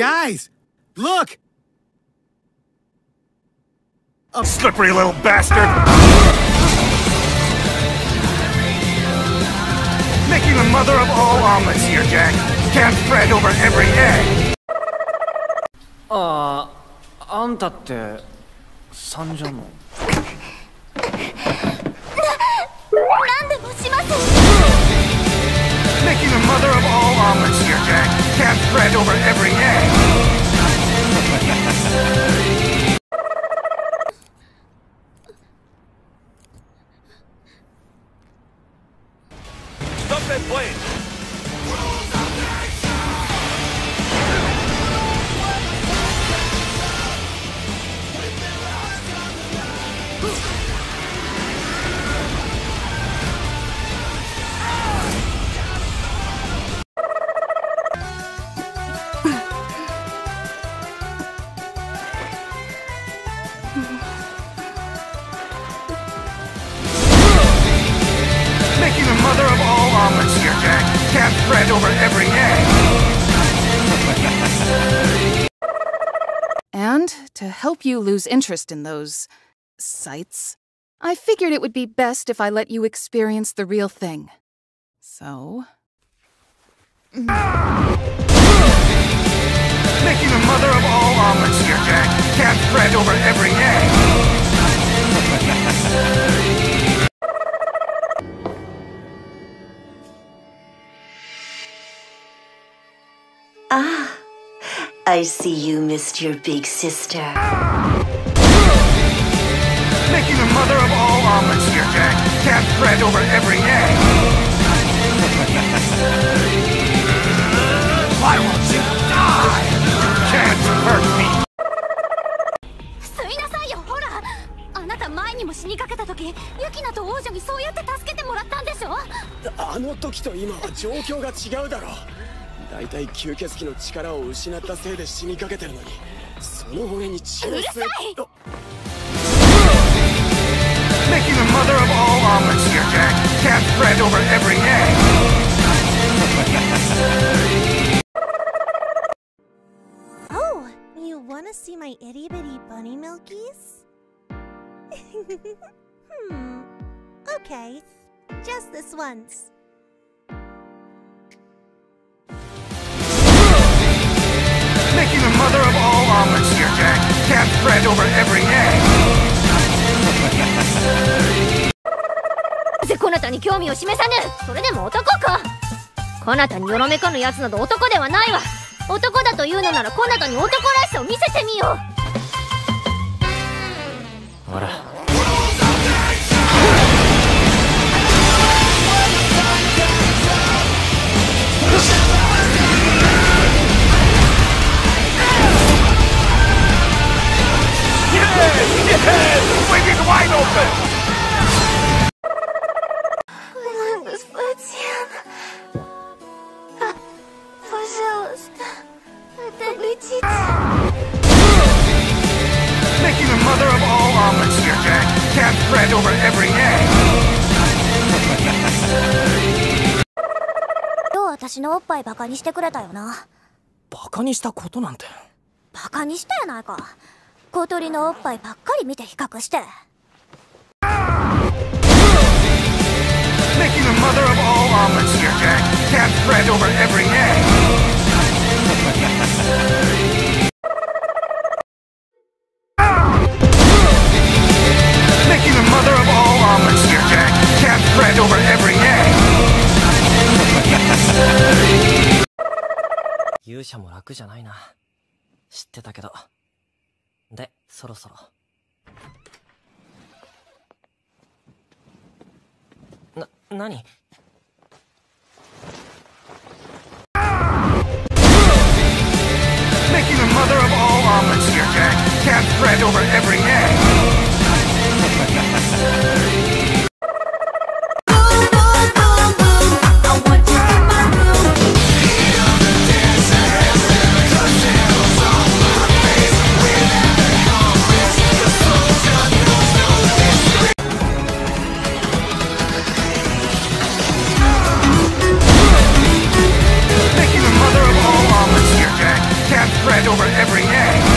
Guys, look! A slippery little bastard! Making the mother of all omelets here, Jack! Can't fret over every egg! あんたって三女の Making the mother of all omelets here, Jack. Can't fret over every egg. Stop that plane! Making the mother of all omelets here, Jack. Can't fret over every egg. And to help you lose interest in those sights, I figured it would be best if I let you experience the real thing. So... Making the mother of all omelets here, Jack. Can't fret over every egg. Ah, I see you missed your big sister. Making the mother of all omelets here, Jack. Can't fret over every egg. Why won't you die? You can't hurt me. Making the mother of all omelets here, Jack. Can't fret over every egg. Wanna see my itty bitty bunny milkies? Okay, just this once. Making the mother of all omelets here, Jack. Can't fret over every egg. こなたに興味を示さぬ。それでも男か。こなたによろめかぬやつなど男ではないわ。 男だというのならこなたに男らしさを見せてみよう。あら。Making the mother of all omelets here, Jack. Can't fret over every egg. 今日私のおっぱいバカにしてくれたよな。バカにしたことなんて。バカにしたやないか。小鳥のおっぱいばっかり見て比較して。Making the mother of all omelets here, Jack. Can't fret over every egg. Making the mother of all omelets here, Jack. Can't fret over every egg. 勇者も楽じゃないな。知ってたけど。で、そろそろ。何? Making the mother of all omelets here, Jack. Can't fret over every egg. Making the mother of all omelets here, Jack. Can't fret every day.